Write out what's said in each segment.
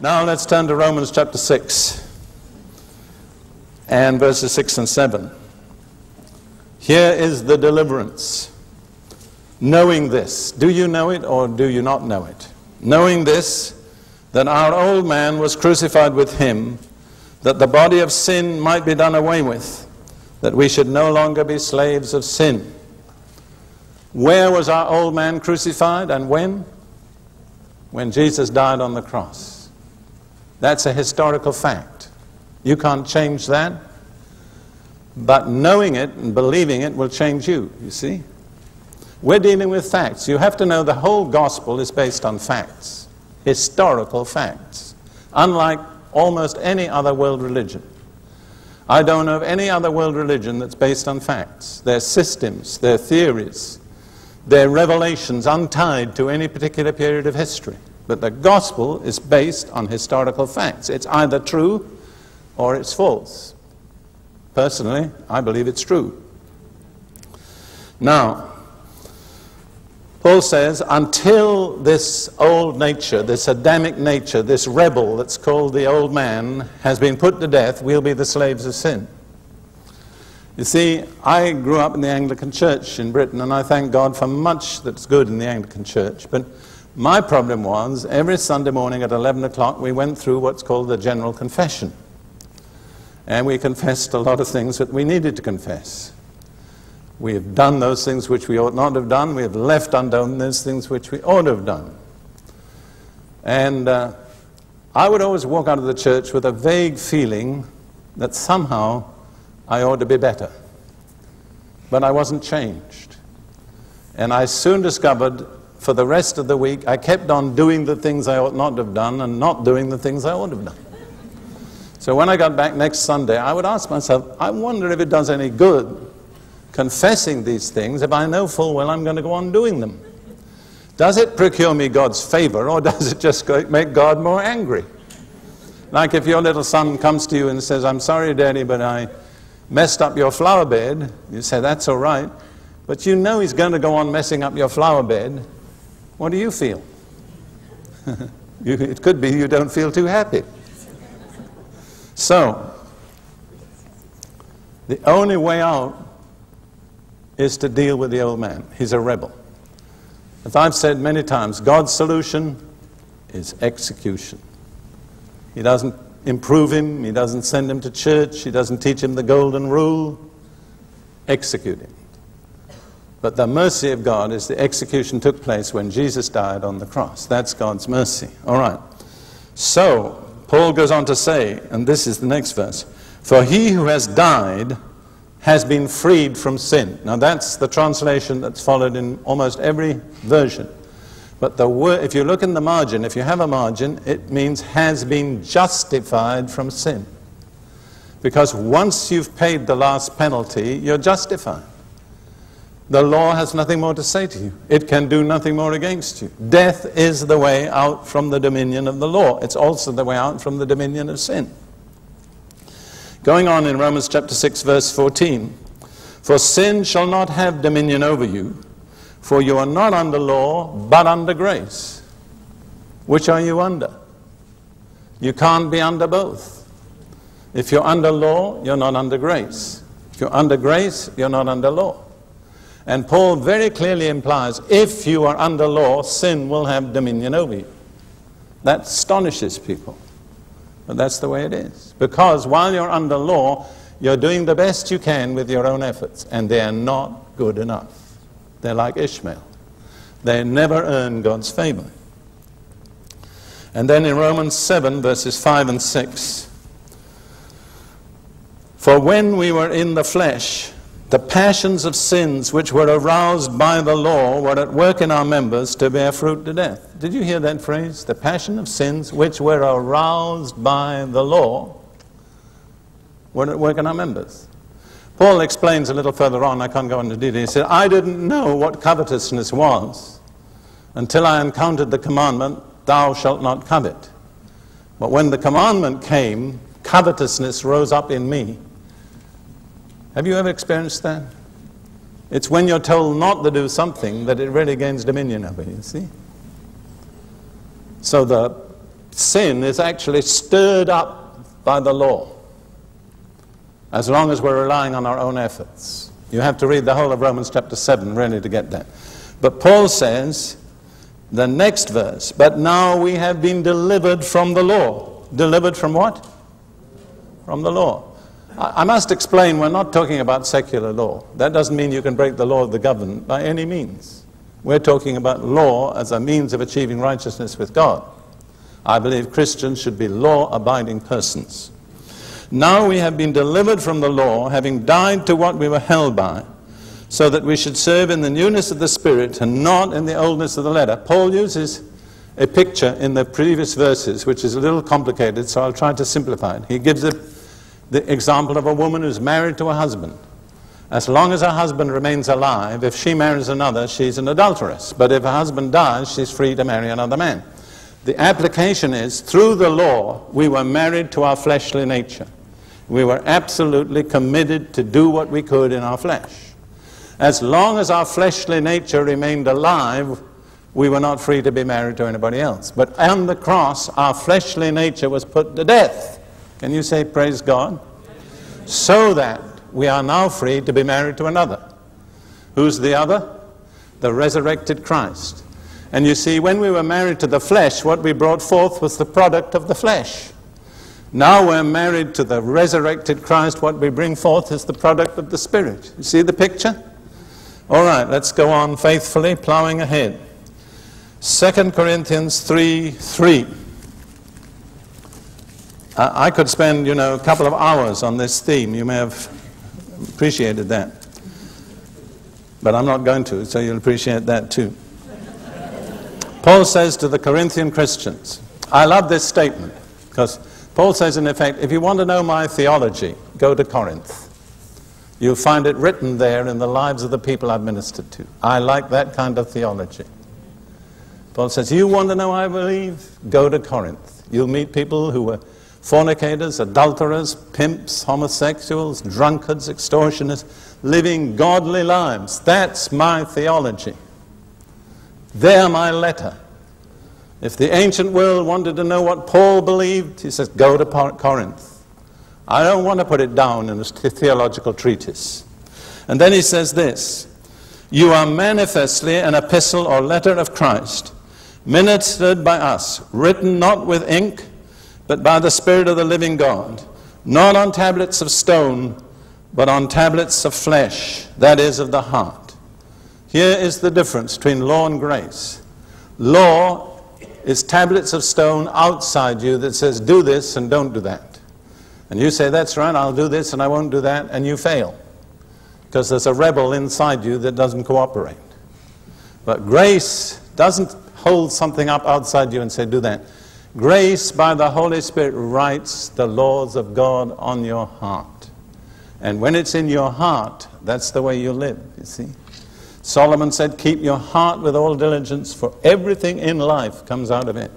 Now let's turn to Romans chapter 6 and verses 6 and 7. Here is the deliverance. Knowing this, do you know it or do you not know it? Knowing this, that our old man was crucified with him, that the body of sin might be done away with, that we should no longer be slaves of sin. Where was our old man crucified and when? When Jesus died on the cross. That's a historical fact. You can't change that. But knowing it and believing it will change you, you see. We're dealing with facts. You have to know the whole gospel is based on facts, historical facts, unlike almost any other world religion. I don't know of any other world religion that's based on facts, their systems, their theories, their revelations untied to any particular period of history. But the gospel is based on historical facts. It's either true or it's false. Personally, I believe it's true. Now, Paul says, until this old nature, this Adamic nature, this rebel that's called the old man, has been put to death, we'll be the slaves of sin. You see, I grew up in the Anglican Church in Britain, and I thank God for much that's good in the Anglican Church. But my problem was, every Sunday morning at 11 o'clock, we went through what's called the General Confession. And we confessed a lot of things that we needed to confess. We have done those things which we ought not have done. We have left undone those things which we ought to have done. And I would always walk out of the church with a vague feeling that somehow I ought to be better. But I wasn't changed. And I soon discovered, for the rest of the week, I kept on doing the things I ought not to have done and not doing the things I ought to have done. So when I got back next Sunday, I would ask myself, I wonder if it does any good confessing these things if I know full well I'm going to go on doing them. Does it procure me God's favor, or does it just make God more angry? Like if your little son comes to you and says, I'm sorry, Daddy, but I messed up your flower bed. You say, that's all right. But you know he's going to go on messing up your flower bed. What do you feel? It could be you don't feel too happy. So, the only way out is to deal with the old man. He's a rebel. As I've said many times, God's solution is execution. He doesn't improve him. He doesn't send him to church. He doesn't teach him the golden rule. Execute him. But the mercy of God is the execution took place when Jesus died on the cross. That's God's mercy. All right. So, Paul goes on to say, and this is the next verse, for he who has died has been freed from sin. Now that's the translation that's followed in almost every version. But the word, if you look in the margin, if you have a margin, it means has been justified from sin. Because once you've paid the last penalty, you're justified. The law has nothing more to say to you. It can do nothing more against you. Death is the way out from the dominion of the law. It's also the way out from the dominion of sin. Going on in Romans chapter 6, verse 14. For sin shall not have dominion over you, for you are not under law, but under grace. Which are you under? You can't be under both. If you're under law, you're not under grace. If you're under grace, you're not under law. And Paul very clearly implies, if you are under law, sin will have dominion over you. That astonishes people. But that's the way it is. Because while you're under law, you're doing the best you can with your own efforts. And they're not good enough. They're like Ishmael. They never earn God's favor. And then in Romans 7, verses 5 and 6. For when we were in the flesh, the passions of sins which were aroused by the law were at work in our members to bear fruit to death. Did you hear that phrase? The passion of sins which were aroused by the law were at work in our members. Paul explains a little further on, I can't go into detail. He said, I didn't know what covetousness was until I encountered the commandment, thou shalt not covet. But when the commandment came, covetousness rose up in me. Have you ever experienced that? It's when you're told not to do something that it really gains dominion over you, see? So the sin is actually stirred up by the law, as long as we're relying on our own efforts. You have to read the whole of Romans chapter 7 really to get that. But Paul says, the next verse, but now we have been delivered from the law. Delivered from what? From the law. I must explain, we're not talking about secular law. That doesn't mean you can break the law of the government by any means. We're talking about law as a means of achieving righteousness with God. I believe Christians should be law-abiding persons. Now we have been delivered from the law, having died to what we were held by, so that we should serve in the newness of the Spirit and not in the oldness of the letter. Paul uses a picture in the previous verses, which is a little complicated, so I'll try to simplify it. He gives the example of a woman who's married to a husband. As long as her husband remains alive, if she marries another, she's an adulteress. But if her husband dies, she's free to marry another man. The application is, through the law, we were married to our fleshly nature. We were absolutely committed to do what we could in our flesh. As long as our fleshly nature remained alive, we were not free to be married to anybody else. But on the cross, our fleshly nature was put to death. Can you say, praise God? So that we are now free to be married to another. Who's the other? The resurrected Christ. And you see, when we were married to the flesh, what we brought forth was the product of the flesh. Now we're married to the resurrected Christ. What we bring forth is the product of the Spirit. You see the picture? All right, let's go on faithfully, plowing ahead. 2 Corinthians 3:3. I could spend, you know, a couple of hours on this theme. You may have appreciated that. But I'm not going to, so you'll appreciate that too. Paul says to the Corinthian Christians, I love this statement, because Paul says, in effect, if you want to know my theology, go to Corinth. You'll find it written there in the lives of the people I've ministered to. I like that kind of theology. Paul says, you want to know I believe? Go to Corinth. You'll meet people who were fornicators, adulterers, pimps, homosexuals, drunkards, extortionists, living godly lives. That's my theology. They're my letter. If the ancient world wanted to know what Paul believed, he says, go to Corinth. I don't want to put it down in a theological treatise. And then he says this, you are manifestly an epistle or letter of Christ, ministered by us, written not with ink, but by the Spirit of the living God, not on tablets of stone, but on tablets of flesh, that is, of the heart. Here is the difference between law and grace. Law is tablets of stone outside you that says, do this and don't do that. And you say, that's right, I'll do this and I won't do that, and you fail. Because there's a rebel inside you that doesn't cooperate. But grace doesn't hold something up outside you and say, do that. Grace, by the Holy Spirit, writes the laws of God on your heart. And when it's in your heart, that's the way you live, you see. Solomon said, keep your heart with all diligence, for everything in life comes out of it.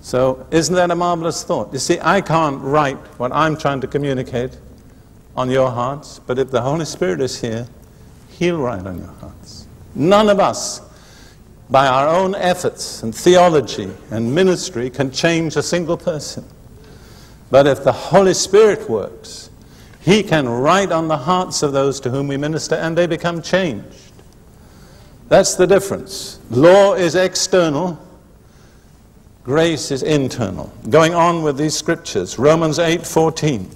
So isn't that a marvelous thought? You see, I can't write what I'm trying to communicate on your hearts, but if the Holy Spirit is here, He'll write on your hearts. None of us, by our own efforts and theology and ministry, can change a single person. But if the Holy Spirit works, He can write on the hearts of those to whom we minister, and they become changed. That's the difference. Law is external. Grace is internal. Going on with these scriptures, Romans 8:14.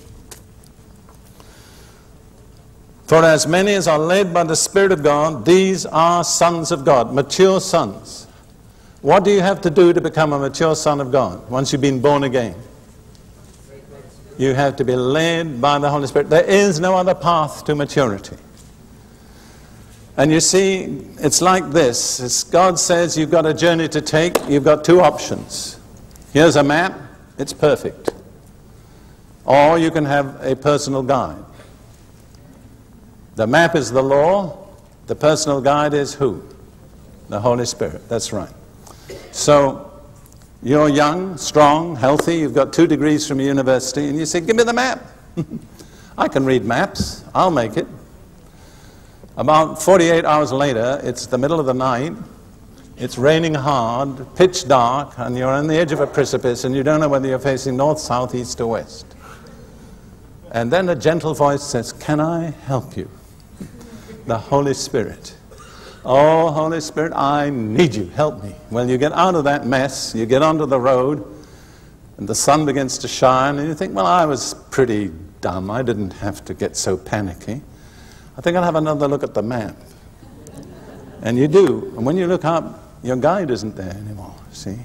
For as many as are led by the Spirit of God, these are sons of God, mature sons. What do you have to do to become a mature son of God once you've been born again? You have to be led by the Holy Spirit. There is no other path to maturity. And you see, it's like this. It's God says you've got a journey to take. You've got two options. Here's a map. It's perfect. Or you can have a personal guide. The map is the law. The personal guide is who? The Holy Spirit. That's right. So you're young, strong, healthy, you've got 2 degrees from a university, and you say, give me the map. I can read maps, I'll make it. About 48 hours later, it's the middle of the night, It's raining hard, pitch dark, and you're on the edge of a precipice, and you don't know whether you're facing north, south, east, or west. And then a gentle voice says, "Can I help you?" The Holy Spirit. "Oh, Holy Spirit, I need you. Help me." Well, you get out of that mess, you get onto the road, and the sun begins to shine, and you think, well, I was pretty dumb. I didn't have to get so panicky. I think I'll have another look at the map. And you do. And when you look up, your guide isn't there anymore, see?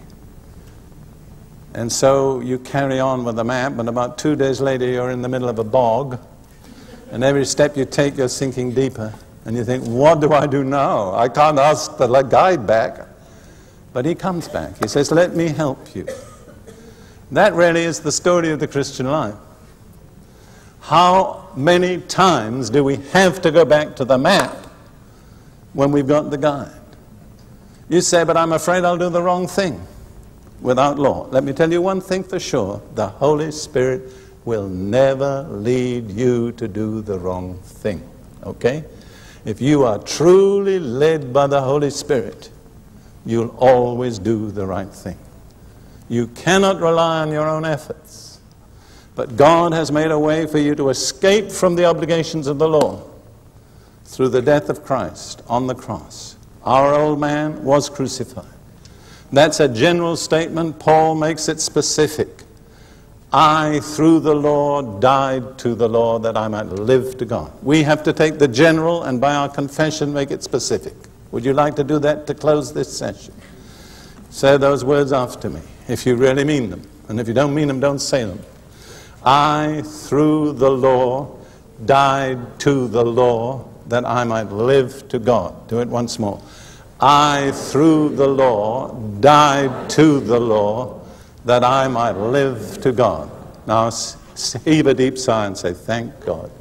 And so you carry on with the map, and about 2 days later, you're in the middle of a bog, and every step you take, you're sinking deeper. And you think, what do I do now? I can't ask the guide back. But he comes back. He says, "Let me help you." That really is the story of the Christian life. How many times do we have to go back to the map when we've got the guide? You say, "But I'm afraid I'll do the wrong thing without law." Let me tell you one thing for sure. The Holy Spirit will never lead you to do the wrong thing. Okay? If you are truly led by the Holy Spirit, you'll always do the right thing. You cannot rely on your own efforts. But God has made a way for you to escape from the obligations of the law through the death of Christ on the cross. Our old man was crucified. That's a general statement. Paul makes it specific. I, through the law, died to the law that I might live to God. We have to take the general and by our confession make it specific. Would you like to do that to close this session? Say those words after me, if you really mean them. And if you don't mean them, don't say them. I, through the law, died to the law that I might live to God. Do it once more. I, through the law, died to the law that I might live to God. Now heave a deep sigh and say, thank God.